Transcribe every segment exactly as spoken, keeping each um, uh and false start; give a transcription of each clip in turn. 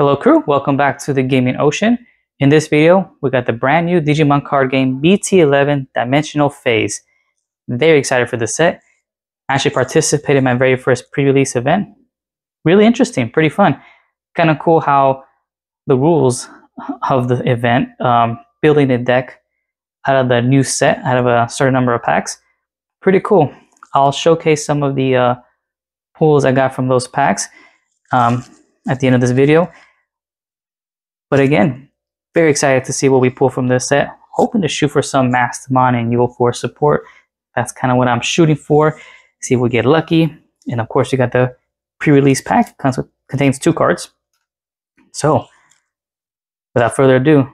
Hello crew, welcome back to the Gaming Ocean. In this video, we got the brand new Digimon card game B T eleven Dimensional Phase. Very excited for the set. I actually participated in my very first pre-release event. Really interesting, pretty fun. Kind of cool how the rules of the event, um, building a deck out of the new set, out of a certain number of packs. Pretty cool. I'll showcase some of the uh, pulls I got from those packs um, at the end of this video. But again, very excited to see what we pull from this set. Hoping to shoot for some Mastemon and Ulforceveedramon support. That's kind of what I'm shooting for. See if we get lucky. And of course, you got the pre-release pack. It contains two cards. So, without further ado,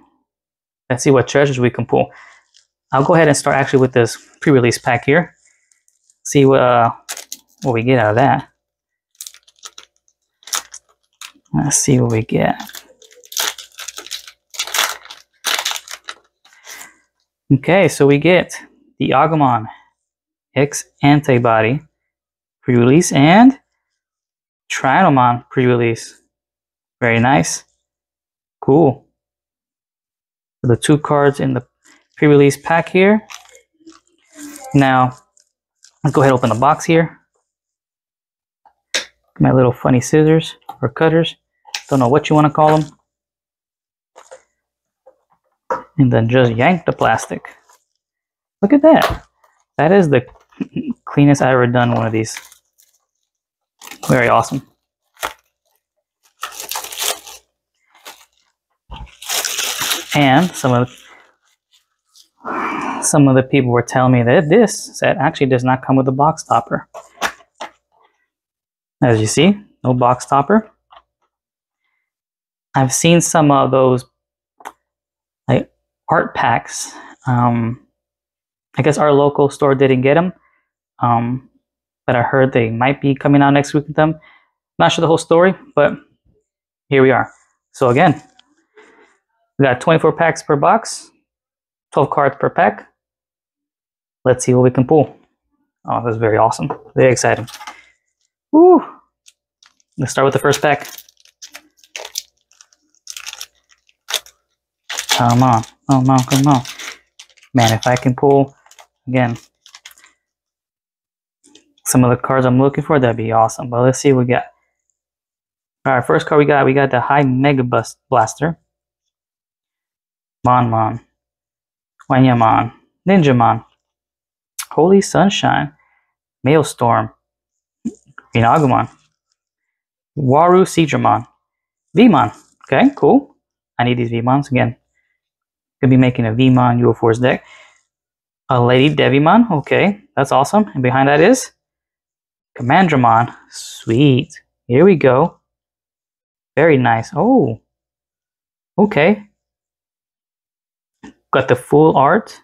let's see what treasures we can pull. I'll go ahead and start actually with this pre-release pack here. See what, uh, what we get out of that. Let's see what we get. Okay, so we get the Agumon X Antibody pre-release and Trinomon pre-release. Very nice. Cool. So the two cards in the pre-release pack here. Now, let's go ahead and open the box here. My little funny scissors or cutters. Don't know what you want to call them. And then just yank the plastic. Look at that. That is the cleanest I've ever done one of these. Very awesome. And some of the, some of the people were telling me that this set actually does not come with a box topper. As you see, no box topper. I've seen some of those like art packs. Um, I guess our local store didn't get them, um, but I heard they might be coming out next week with them. Not sure the whole story, but here we are. So again, we got twenty-four packs per box, twelve cards per pack. Let's see what we can pull. Oh, that's very awesome. Very exciting. Woo! Let's start with the first pack. Come on, come on, come on. Man, if I can pull, again, some of the cards I'm looking for, that'd be awesome. But let's see what we got. All right, first card we got, we got the High Mega Bus Blaster. Vmon, Wanyamon, Ninjamon, Holy Sunshine, Maelstrom, Inagumon, Waru Seedramon, Vmon. Okay, cool. I need these Vmons again. Could be making a Vmon U F Os deck. A Lady Devimon. Okay, that's awesome. And behind that is Commandermon. Sweet. Here we go. Very nice. Oh. Okay. Got the full art.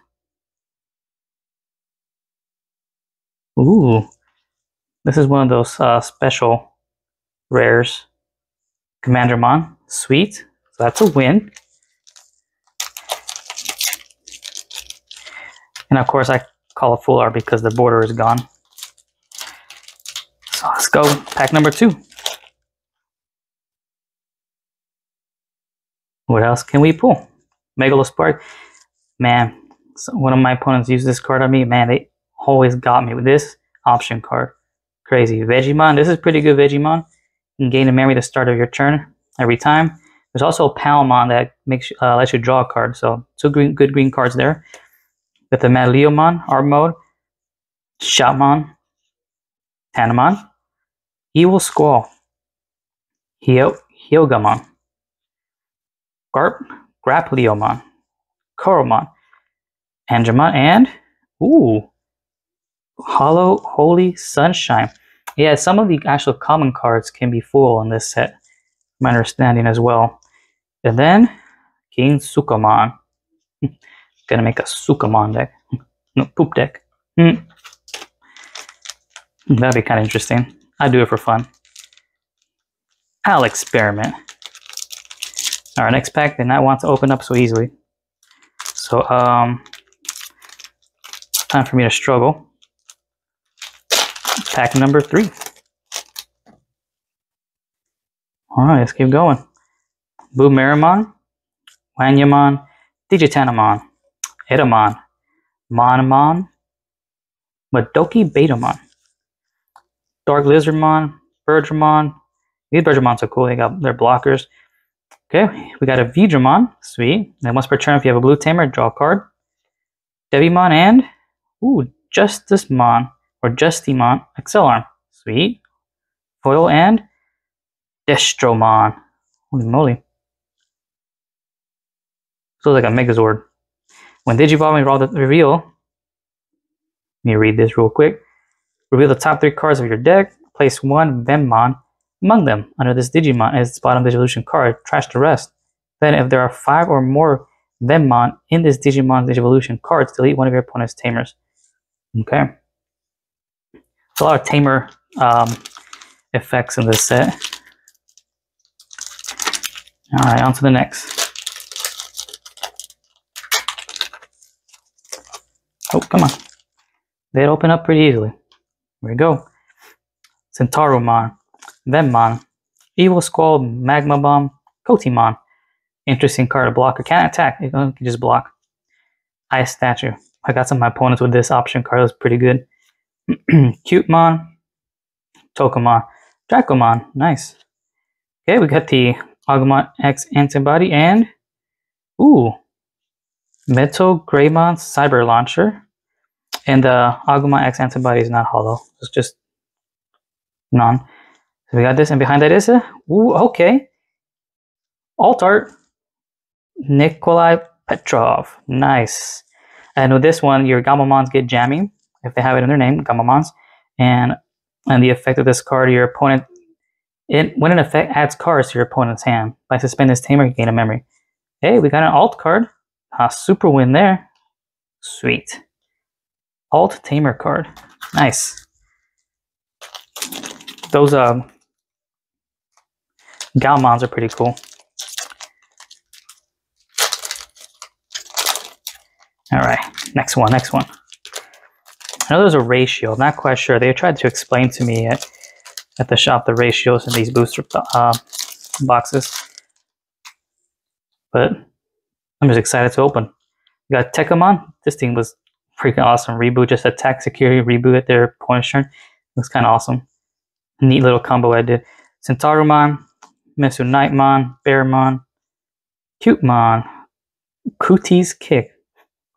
Ooh. This is one of those uh, special rares. Commandermon. Sweet. So that's a win. And of course, I call it full art because the border is gone. So let's go. Pack number two. What else can we pull? Megalo Spark. Man, so one of my opponents used this card on me. Man, they always got me with this option card. Crazy. Vegemon. This is pretty good, Vegemon. You can gain a memory at the start of your turn every time. There's also a Palmon that makes uh, lets you draw a card, so two green, good green cards there. With the Megaloman, Art Mode, Shotmon, Tanamon, Evil Squall, Hyo Hyogamon, Garp, Grappleomon, Koromon, Angemon, and ooh, Hollow Holy Sunshine. Yeah, some of the actual common cards can be full in this set. My understanding as well. And then King Sukamon. Gonna make a Sukamon deck. No, poop deck. Mm. That'd be kind of interesting. I do it for fun. I'll experiment. Our next pack did not want to open up so easily. So um time for me to struggle. Pack number three. All right, let's keep going. Boomeramon, Wanyamon, Digitanamon, Etamon, Monamon, Madoki Betamon, Dark Lizardmon, Bergamon. These Bergamon's are cool, they got their blockers. Okay, we got a Vgemon, sweet. Then once per turn, if you have a blue tamer, draw a card. Devimon and, ooh, Justimon, or Justimon, Excel Arm, sweet. Foil and Destromon, holy moly. So like a Megazord. When Digivolve, we reveal, let me read this real quick. Reveal the top three cards of your deck, place one Venmon among them under this Digimon as its bottom Digivolution card, trash the rest. Then if there are five or more Venmon in this Digimon Digivolution cards, delete one of your opponent's tamers. Okay. It's a lot of tamer um, effects in this set. Alright, on to the next. Oh, come on. They'd open up pretty easily. Here we go. Centaromon, Venmon, Evil Squall, Magma Bomb, Cutemon. Interesting card, a blocker. Can't attack, you can just block. Ice Statue. I got some of my opponents with this option card, it was pretty good. Cutemon, Tokomon, Dracomon, nice. Okay, we got the Agumon X Antibody and, ooh, Metal Greymon Cyber Launcher. And the Agumon X Antibody is not hollow, it's just non. So we got this, and behind that is a, ooh, okay. Alt art, Nikolai Petrov, nice. And with this one, your Gamamons get jamming, if they have it in their name, Gamamons. And and the effect of this card, your opponent, it, when an effect adds cards to your opponent's hand, by suspending this tamer, you gain a memory. Hey, we got an alt card, a super win there, sweet. Alt tamer card, nice. Those um, Gamamons are pretty cool. All right, next one, next one. I know there's a ratio, I'm not quite sure. They tried to explain to me at, at the shop the ratios in these booster uh, boxes. But I'm just excited to open. We got Tecumon. This thing was freaking awesome. Reboot, just attack, security, reboot at their opponent's turn. Looks kind of awesome. Neat little combo I did. Centaromon, Mesu Nightmon, Bearmon, Cutemon, Cooties Kick.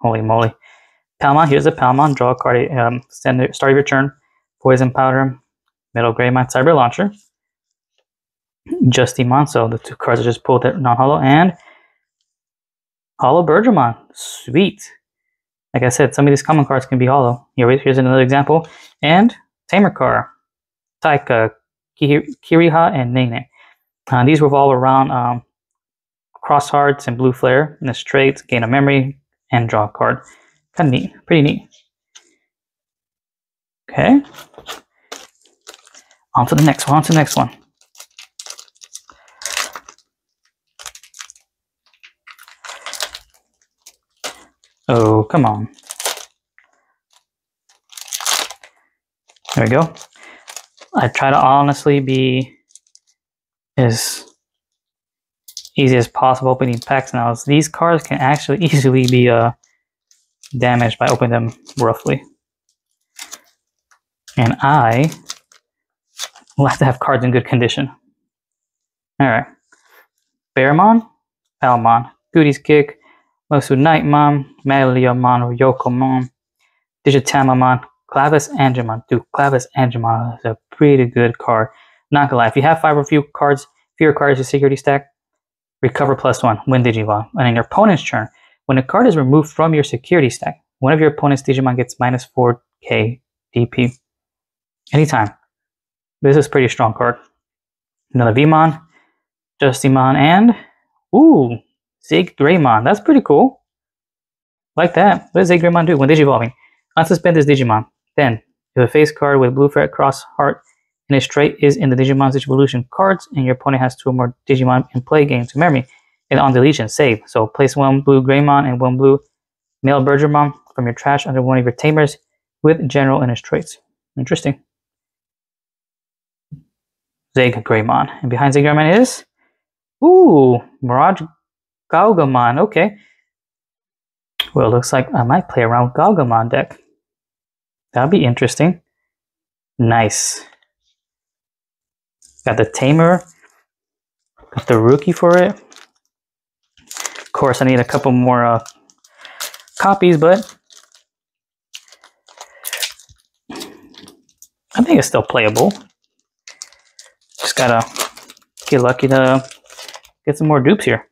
Holy moly. Palmon, here's a Palmon, draw a card, um, send it, start of your turn, Poison Powder, Metal Greymon, Cyber Launcher, Justimon, so the two cards I just pulled that non-hollow, and Hollow Bergamon, sweet. Like I said, some of these common cards can be hollow. Here, here's another example, and Tamer Car, Taika, Kiriha, and Nene. Uh, these revolve around um, Cross Hearts and Blue Flare, and the traits, gain a memory, and draw a card. Kind of neat, pretty neat. Okay. On to the next one, on to the next one. Oh, come on. There we go. I try to honestly be as easy as possible opening packs now. These cards can actually easily be uh, damaged by opening them roughly. And I will have to have cards in good condition. Alright. Bearmon, Palmon, Goody's Kick, Mosu Nightmon, Meliomon, Yokomon, Digitamamon, Clavis Angemon. Dude, Clavis Angemon is a pretty good card. Not gonna lie, if you have five or fewer cards, fewer cards in your security stack, recover plus one, win Digivolve. And in your opponent's turn, when a card is removed from your security stack, one of your opponent's Digimon gets minus four K D P. Anytime. This is a pretty strong card. Another Vmon, Justimon, and ooh, Zigdramon. That's pretty cool. Like that. What does Zigdramon do when Digivolving? Unsuspend this Digimon. Then, if a face card with blue threat, cross heart, and its trait is in the Digimon's Digivolution cards, and your opponent has two or more Digimon in play, gain to memory. And on deletion, save. So place one blue Greymon and one blue male Bergamon from your trash under one of your tamers with general and its traits. Interesting. Zeg Greymon. And behind Zeg Greymon is Ooh, Mirage Galgamon. Okay. Well, it looks like I might play around Galgamon deck. That'll be interesting. Nice. Got the Tamer. Got the Rookie for it. Of course, I need a couple more uh, copies, but I think it's still playable. Just gotta get lucky to get some more dupes here.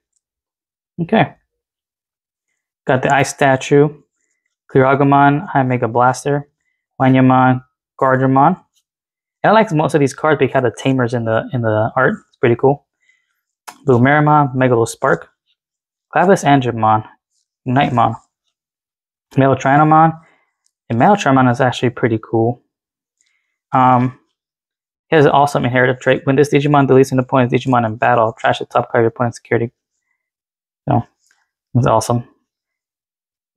Okay. Got the Ice Statue, Agumon, High Mega Blaster, Wanyamon, Guardramon. And I like most of these cards because they have the Tamers in the in the art. It's pretty cool. Lumeramon, Megalo Spark, Clavis Angemon, Nightmon, Trinomon, and Trinomon is actually pretty cool. Um, it has an awesome inherited trait. When this Digimon deletes an opponent's Digimon in battle, trash the top card of your opponent's security. So, it's awesome.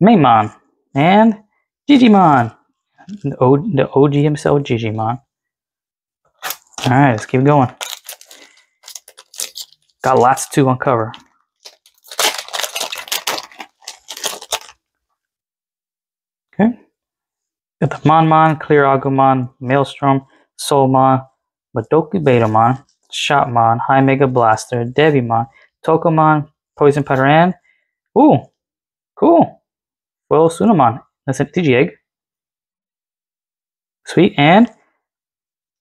Maymon and Digimon. The, o the O G himself, Digimon. Alright, let's keep going. Got lots to uncover. Okay. Got the Monmon, Agumon, Maelstrom, Solmon, Madoki Betamon, Shotmon, High Mega Blaster, Devimon, Tokomon, Poison Powder, and ooh, cool. Well, Sunamon. That's a T G egg. Sweet. And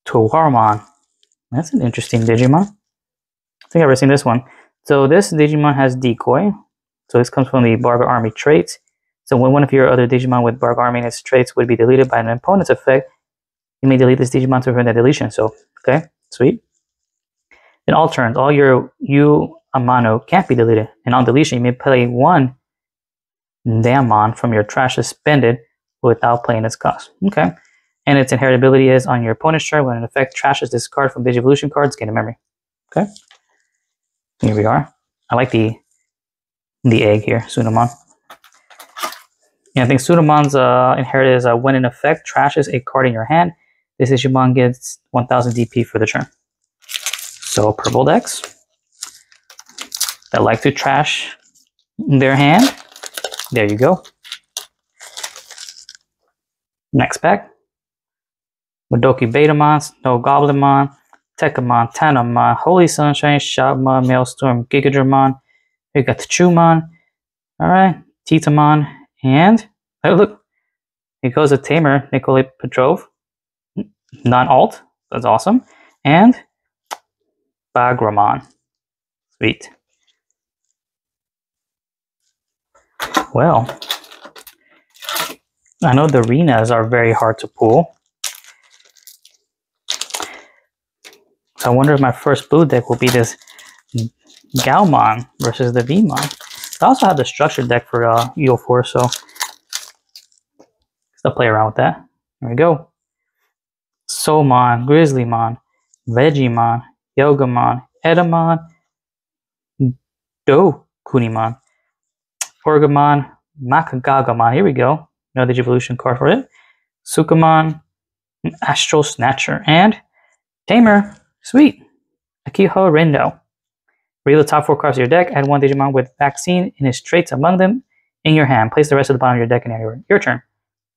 Tawarmon. That's an interesting Digimon. I think I've ever seen this one. So this Digimon has Decoy. So this comes from the Barbar Army traits. So when one of your other Digimon with Barbar Army and its traits would be deleted by an opponent's effect, you may delete this Digimon to prevent that deletion. So, okay, sweet. In all turns, all your U Amano can't be deleted. And on deletion, you may play one Damon from your trash suspended without playing its cost. Okay. And its inheritability is on your opponent's turn when an effect trashes this card from Digivolution cards, gain a memory. Okay. Here we are. I like the the egg here, Cutemon. And I think Cutemon's uh, inherited is uh, when an effect trashes a card in your hand, this Digimon gets one thousand D P for the turn. So purple decks that like to trash their hand. There you go. Next pack. Madoki Betamon, Snow Goblinmon, Tekkamon, Tanamon, Holy Sunshine, Shotmon, Maelstrom, Gigadramon. We got the Chumon. Alright, Titamon. And, oh look, here goes a Tamer, Nikolai Petrov. Non-alt, that's awesome. And Bagramon. Sweet. Well, I know the Arenas are very hard to pull. So I wonder if my first blue deck will be this Gaomon versus the Vmon. I also have the structured deck for uh, E O four, so still play around with that. There we go. Solmon, Grizzlymon, Vegemon, Yogamon, Edamon, Dokunimon. Bergamon, Makagagamon, here we go. Another Digivolution card for it. Sukamon, Astral Snatcher, and Tamer. Sweet. Akiho Rindo. Read the top four cards of your deck. Add one Digimon with vaccine and its traits among them in your hand. Place the rest at the bottom of your deck in your, your turn.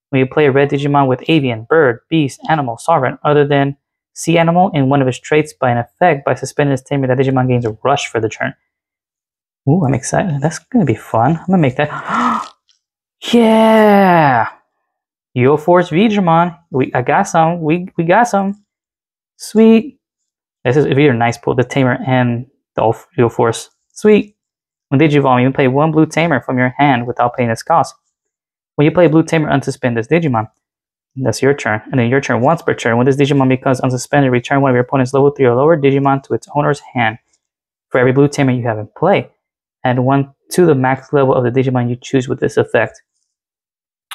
When you play a red Digimon with avian, bird, beast, animal, sovereign, other than sea animal, and one of its traits by an effect, by suspending its Tamer, that Digimon gains a rush for the turn. Ooh, I'm excited. That's going to be fun. I'm going to make that. Yeah! Ulforceveedramon. We I got some. We we got some. Sweet. This is really a nice pull. The Tamer and the Ulforce. Sweet. When Digivolve, you play one blue Tamer from your hand without paying its cost. When you play blue Tamer, unsuspend this Digimon. That's your turn. And then your turn once per turn. When this Digimon becomes unsuspended, return one of your opponent's level three or lower Digimon to its owner's hand. For every blue Tamer you have in play, add one to the max level of the Digimon you choose with this effect.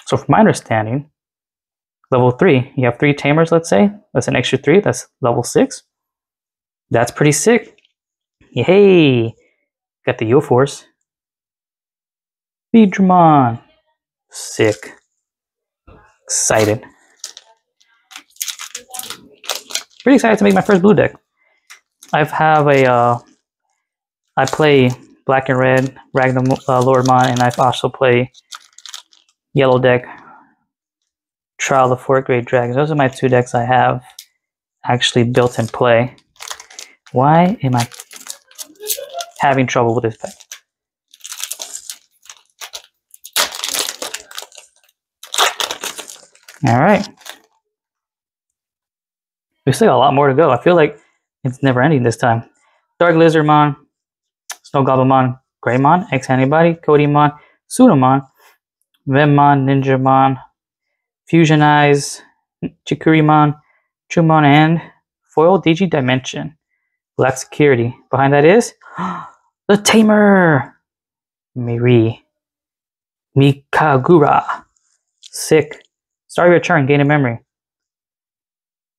So from my understanding, level three, you have three Tamers, let's say. That's an extra three. That's level six. That's pretty sick. Yay! Got the Ulforce. Beedramon. Sick. Excited. Pretty excited to make my first blue deck. I have a... Uh, I play black and red Ragnar uh, Lordmon, and I also play yellow deck Trial of the Fourth Great Dragons. Those are my two decks I have actually built in play. Why am I having trouble with this deck? All right. We still got a lot more to go. I feel like it's never ending this time. Dark Lizardmon, Snow Gobblemon, Greymon, X Antibody, Codymon, Pseudomon, Venmon, Ninjamon, Fusionize, Chikurimon, Chumon, and Foil Digidimension. Black Security. Behind that is the Tamer! Miri. Mikagura. Sick. Start your turn, gain a memory.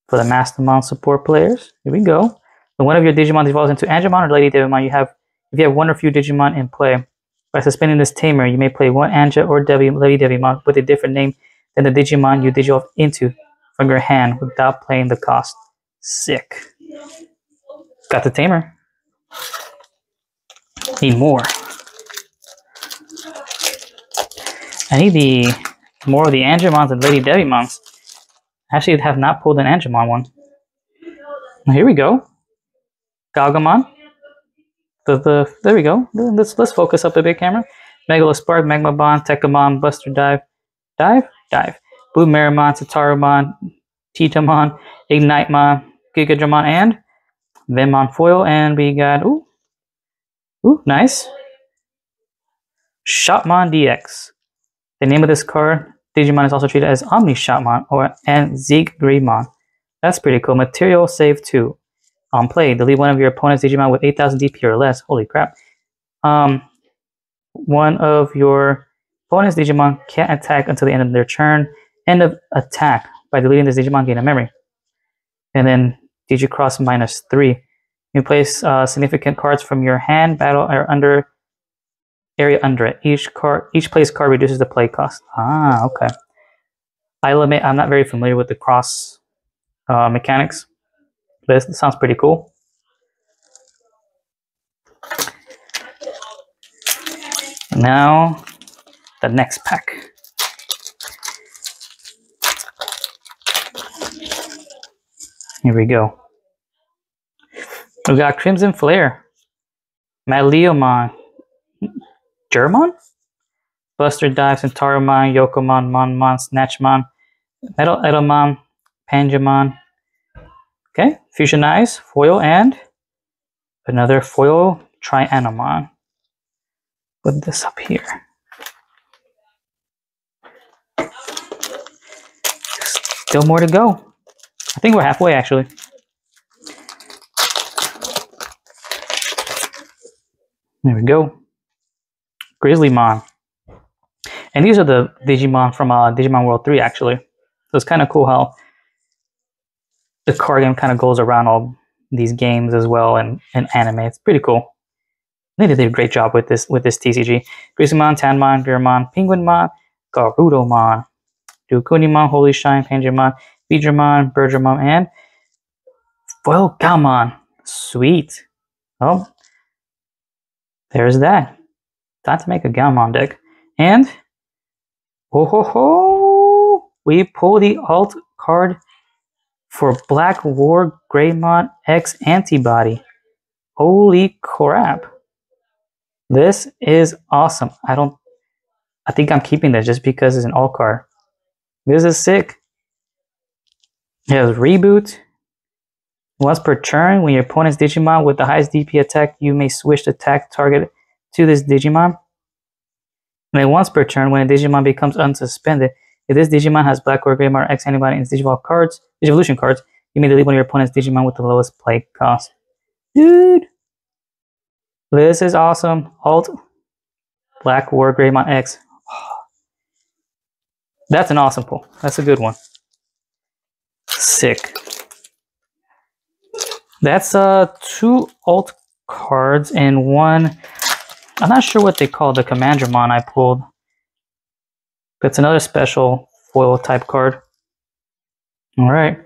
For the Mastemon support players, here we go. When one of your Digimon evolves into Angemon or Lady Devimon, you have if you have one or few Digimon in play. By suspending this Tamer, you may play one Anja or Devimon, Lady Devimon with a different name than the Digimon you digivolve into from your hand without paying the cost. Sick. Got the Tamer. Need more. I need the more of the Angemons and Lady Devimons. Actually, have not pulled an Angemon one. Well, here we go. Galgamon. The, the, there we go. Let's let's focus up a bit, camera. Megalo Spark, Magma Bond, Tekkamon, Buster Dive. Dive? Dive. Blue Meramon, Satarumon, Titamon, Ignitemon, Gigadramon, and Venmon Foil. And we got, ooh, ooh, nice. Shotmon D X. The name of this card, Digimon, is also treated as Omni Shotmon or and Zigreemon. That's pretty cool. Material save two. On play, delete one of your opponent's Digimon with eight thousand D P or less. Holy crap. Um, one of your opponent's Digimon can't attack until the end of their turn. End of attack. By deleting this Digimon, gain a memory. And then Digicross minus three. You place uh, significant cards from your hand, battle, or under area under it. Each card, each place card reduces the play cost. Ah, okay. I'll admit I'm not very familiar with the cross uh, mechanics, but this sounds pretty cool. Now, the next pack. Here we go. We got Crimson Flare, Maleomon, Germon? Buster Dive, Centauramon, Yokomon, Monmon, Snatchmon, Metal Edelmon, Pangemon. Okay, Fusionize, Foil, and another Foil, Trinomon. Put this up here. Still more to go. I think we're halfway, actually. There we go. Grizzlymon. And these are the Digimon from uh, Digimon World three, actually. So it's kind of cool how the card game kind of goes around all these games as well, and, and anime. It's pretty cool. They did a great job with this with this T C G. Grizzlymon, Tanmon, Bearmon, Penguinmon, Garudomon, Dukunimon, Holy Shine, Pangemon, Beedramon, Bergamon, and Foilgamon. Sweet. Oh, there's that. Time to make a Gamamon deck. And oh ho ho! We pull the alt card for Black War Greymon X Antibody. Holy crap. This is awesome. I don't I think I'm keeping this just because it's an alt card. This is sick. It has reboot. Once per turn, when your opponent's Digimon with the highest D P attack, you may switch attack target to this Digimon. And then once per turn, when a Digimon becomes unsuspended, if this Digimon has black or Greymon or X Antibody in its Digivolve cards, Digivolution cards, you may delete one of your opponent's Digimon with the lowest play cost. Dude! This is awesome. Alt Black War Greymon X. That's an awesome pull. That's a good one. Sick. That's uh two alt cards and one. I'm not sure what they call the Commandermon I pulled. That's another special foil type card. Alright.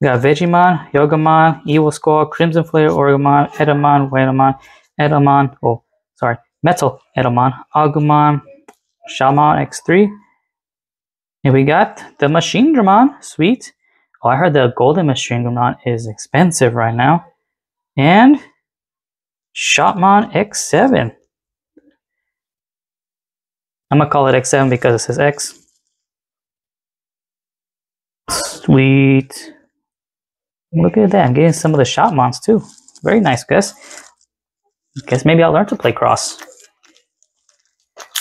We got Vegemon, Yogamon, Evil Squall, Crimson Flare, Orgamon, Edamon, Wanyamon, Edelmon, oh, sorry, Metal Edelmon, Agumon, Shamon X three. And we got the Machinedramon, sweet. Oh, I heard the Golden Machinedramon is expensive right now. And Shotmon X seven. I'm gonna call it X seven because it says X. Sweet. Look at that, I'm getting some of the Shotmons too. Very nice, guys. Guess maybe I'll learn to play Cross.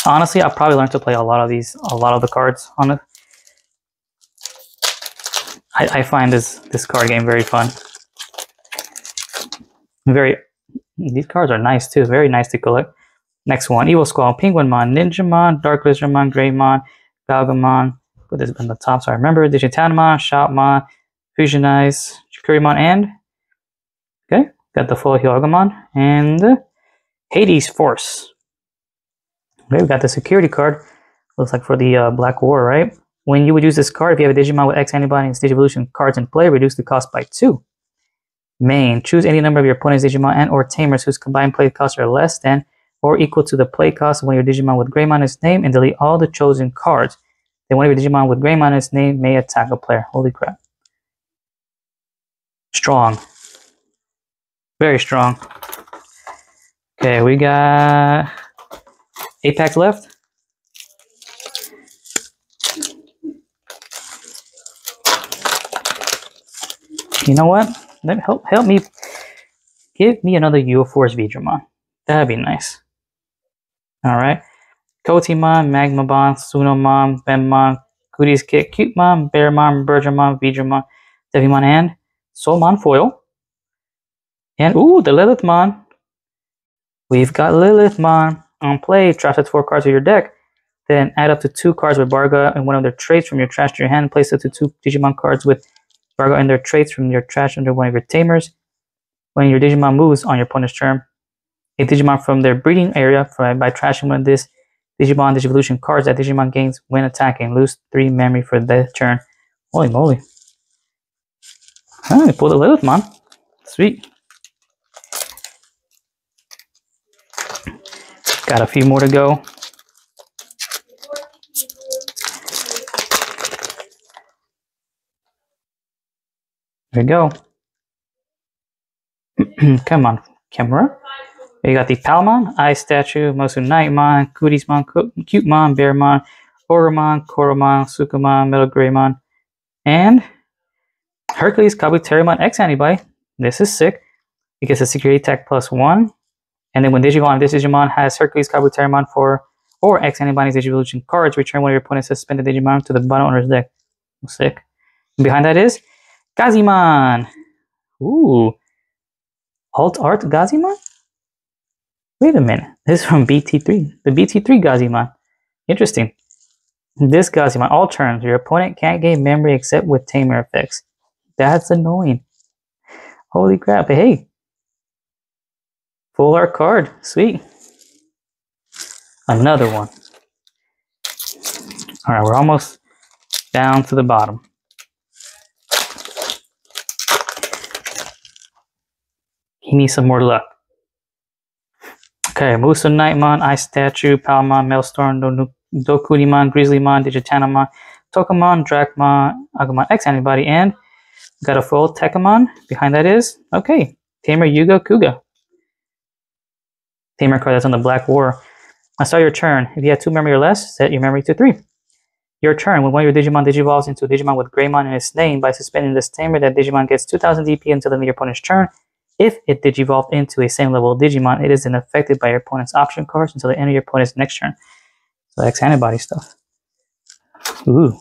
Honestly, I'll probably learn to play a lot of these, a lot of the cards on it. I, I find this this card game very fun. Very, these cards are nice too. Very nice to collect. Next one, Evil Squall, Penguinmon, Ninjamon, Dark Lizardmon, Greymon, Galgamon. Put this on the top so I remember. Digitanamon, Shopmon, Fusionize, Chikurimon, and okay, got the full Hyogamon and Hades Force. Okay, we got the security card. Looks like for the uh, Black War, right? When you would use this card, if you have a Digimon with X Antibody and its Digivolution cards in play, reduce the cost by two. Main, choose any number of your opponent's Digimon and or Tamers whose combined play costs are less than or equal to the play cost when your Digimon with Greymon in its name, and delete all the chosen cards. Then one of your Digimon with Greymon in its name may attack a player. Holy crap. Strong. Very strong. Okay, we got eight packs left. You know what? Let me help help me give me another Ulforceveedramon. That'd be nice. Alright. Cutemon, Magmabon, Sunomon, Venmon, Goody's Kit, Cutemon, Bearmon, Bergamon, Vmon, Devimon, and Solmon Foil. And ooh, the Lilithmon. We've got Lilithmon on play. Trash up to four cards of your deck. Then add up to two cards with Barga and one of their traits from your trash to your hand. Place up to two Digimon cards with Barga and their traits from your trash under one of your Tamers. When your Digimon moves on your opponent's turn, a Digimon from their breeding area from, by trashing one of these Digimon Digivolution cards that Digimon gains when attacking. Lose three memory for the turn. Holy moly. Alright, pull the Lilithmon. Sweet. Got a few more to go. There we go. Come on, camera. You got the Palmon, Ice Statue, Mosu Nightmon, Goody'smon, Cutemon, Bearmon, Oromon, Koromon, Sukumon, Metal Greymon, and Hercules, Kabuterimon, X Antibody. This is sick. It gets a security attack plus one. And then when Digimon, this Digimon has Hercules, Kabuterimon for or X Antibody's Digivolution cards, return one of your opponent's suspended Digimon to the bottom owner's deck. Sick. And behind that is Gazimon. Ooh. Alt Art Gazimon? Wait a minute. This is from B T three. The B T three Gazimon. Interesting. This Gazimon. All turns. Your opponent can't gain memory except with Tamer effects. That's annoying. Holy crap. But hey. Full art card. Sweet. Another one. Alright, we're almost down to the bottom. He needs some more luck. Okay, Muso Nightmon, Ice Statue, Palmon, Maelstrom, Dokurimon, Grizzlymon, Digitanamon, Tokamon, Dracomon, Agumon X Antibody, and got a full Techamon. Behind that is, okay, Tamer Yuga Kuga. Tamer card that's on the Black War. I saw your turn. If you have two memory or less, set your memory to three. Your turn. When one of your Digimon digivolves into a Digimon with Greymon in its name, by suspending this Tamer, that Digimon gets two thousand D P until the end of your opponent's turn. If it digivolved into a same level Digimon, it isn't affected by your opponent's option cards until the end of your opponent's next turn. So X Antibody stuff. Ooh.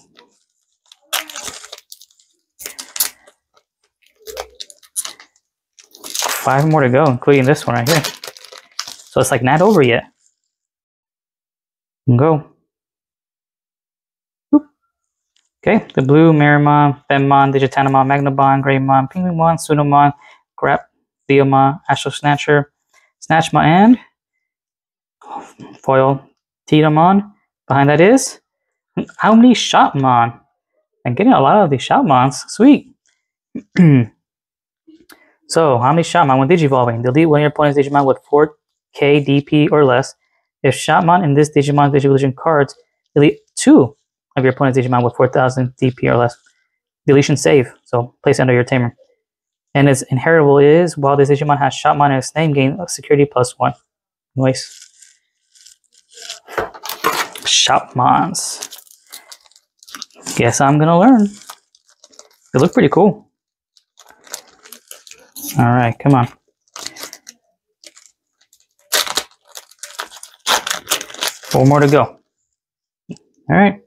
Five more to go, including this one right here. So it's like not over yet. Go. Oop. Okay, the blue, Merimon, Venmon, Digitanamon, Magnabon, Greymon, Penguinmon, Sunomon, Grap. Theomon, Astral Snatcher, Snatchmon, and Foil Trinomon. Behind that is how many Shotmon? I'm getting a lot of these Shotmons. Sweet. So, how many Shotmon when digivolving? Delete one of your opponent's Digimon with four K D P or less. If Shotmon and this Digimon Digivolution cards delete two of your opponent's Digimon with four thousand D P or less, deletion save, so place it under your tamer. And its inheritable is, while this Digimon has Shotmon in its name, gain security plus one. Nice. Shotmons. Guess I'm gonna learn. They look pretty cool. Alright, come on. Four more to go. Alright.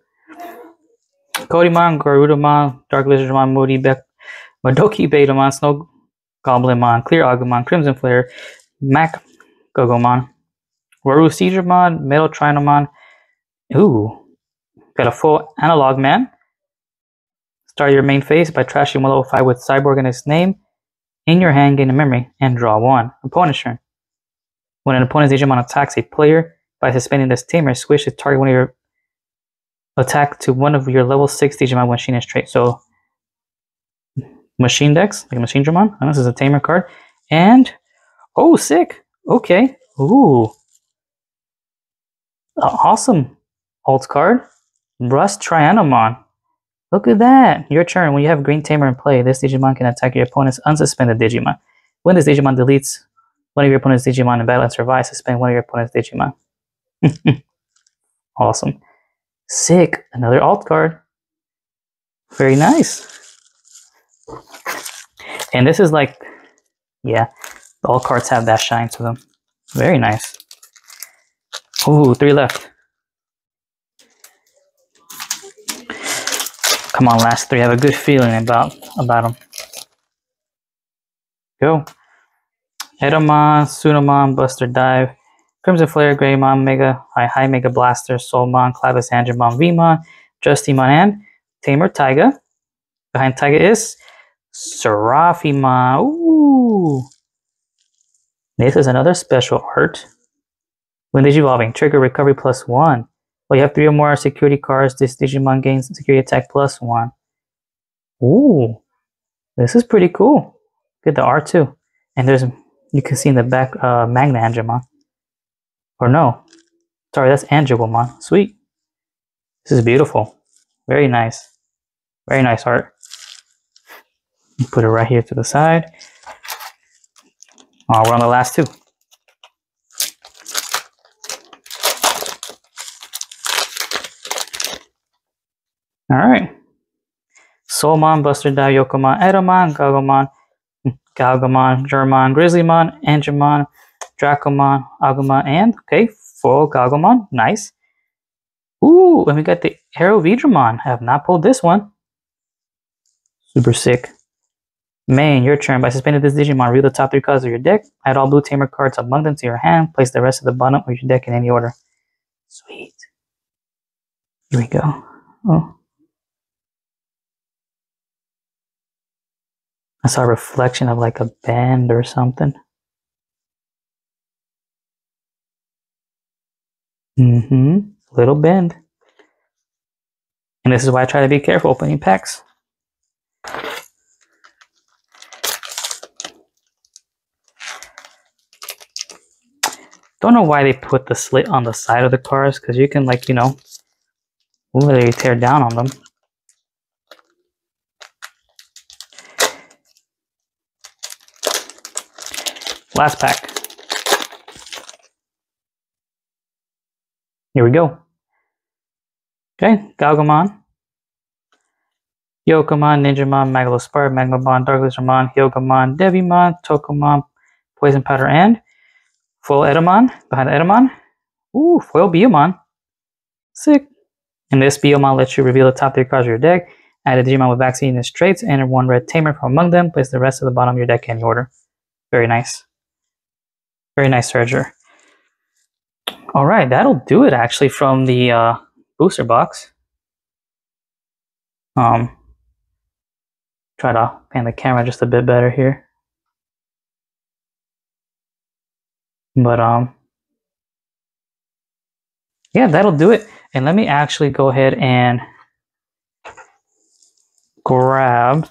Codimon, Garudamon, Dark Lizardamon, Modi Be Madoki Betamon, Snow Goblinmon, Clear Agumon, Crimson Flare, Mac Gogomon, Waru Seedramon, Metal Trinomon. Ooh. Got a full analog man. Start your main phase by trashing one oh five with Cyborg in its name. In your hand, gain a memory, and draw one. Opponent's turn. When an opponent's Digimon attacks a player, by suspending this tamer, switch to target one of your attack to one of your level six Digimon machine is trait. So machine decks, like a machine Digimon. Oh, this is a tamer card. And oh, sick. Okay. Ooh. Awesome alt card. Rust Trinomon. Look at that. Your turn. When you have green tamer in play, this Digimon can attack your opponent's unsuspended Digimon. When this Digimon deletes one of your opponent's Digimon in battle and survives, suspend one of your opponent's Digimon. Awesome. Sick. Another alt card. Very nice. And this is like, yeah, all cards have that shine to them. Very nice. Ooh, three left. Come on, last three. I have a good feeling about about them. Go. Edomon, Tsunomon, Buster Dive, Crimson Flare, Greymon, Mega, High Mega Blaster, Soulmon, Clavis, Angemon, Vmon, Justimon, and Tamer Taiga. Behind Taiga is Seraphimon. Ooh. This is another special art. When Digivolving, trigger recovery plus one. Well, you have three or more security cards. This Digimon gains security attack plus one. Ooh. This is pretty cool. Look at the art too. And there's, you can see in the back, uh, Magna Angemon. Or no, sorry, that's Angemon. Sweet. This is beautiful. Very nice. Very nice art. Put it right here to the side. Oh, we're on the last two. Alright. Soulmon, Buster Dive, Yokomon, Edomon, Gagomon, Galgamon, Germon, Grizzlymon, Angemon, Dracomon, Agumon, and, okay, full Galgamon. Nice. Ooh, and we got the Ulforceveedramon. I have not pulled this one. Super sick. Main, your turn. By suspending this Digimon, read the top three cards of your deck. Add all blue tamer cards among them to your hand. Place the rest of the bottom of your deck in any order. Sweet. Here we go. Oh. I saw a reflection of like a band or something. Mm-hmm. Little bend. And this is why I try to be careful opening packs. Don't know why they put the slit on the side of the cards, because you can, like, you know, literally tear down on them. Last pack. Here we go. Okay, Galgamon, Yokomon, Ninjamon, Megalo Spark, Magmamon, Dark Lizardmon, Hyogamon, Devimon, Tokomon, Poison Powder, and Foil Edomon. Behind Edomon, ooh, Foil Beamon. Sick. And this Beamon lets you reveal the top three cards of your deck, add a Digimon with vaccine in its traits, enter one red tamer from among them, place the rest of the bottom of your deck in any order. Very nice. Very nice, Serger. All right, that'll do it actually from the uh, booster box. Um, try to pan the camera just a bit better here. But um, yeah, that'll do it. And let me actually go ahead and grab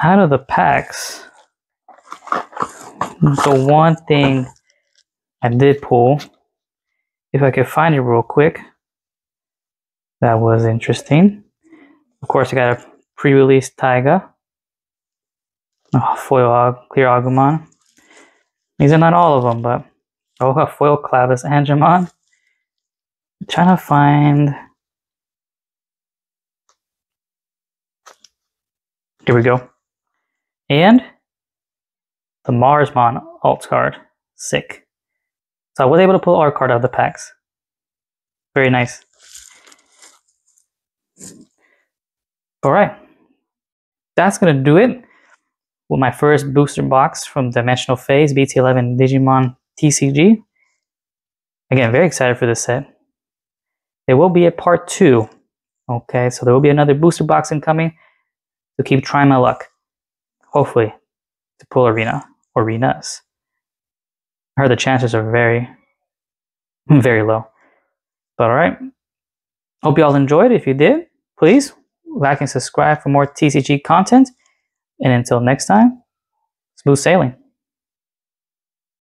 out of the packs the one thing I did pull. If I could find it real quick. That was interesting. Of course, I got a pre-release Taiga. Oh, foil Clear Agumon. These are not all of them, but oh, a foil Cloudless Angemon. I'm trying to find. Here we go. And the Marsmon alt card. Sick. So I was able to pull our card out of the packs. Very nice. Alright. That's going to do it with my first booster box from Dimensional Phase, B T eleven Digimon T C G. Again, very excited for this set. There will be a part two. Okay, so there will be another booster box incoming. To keep trying my luck. Hopefully, to pull Arena. Arenas. I heard the chances are very, very low. But alright. Hope you all enjoyed. If you did, please like and subscribe for more T C G content. And until next time, smooth sailing.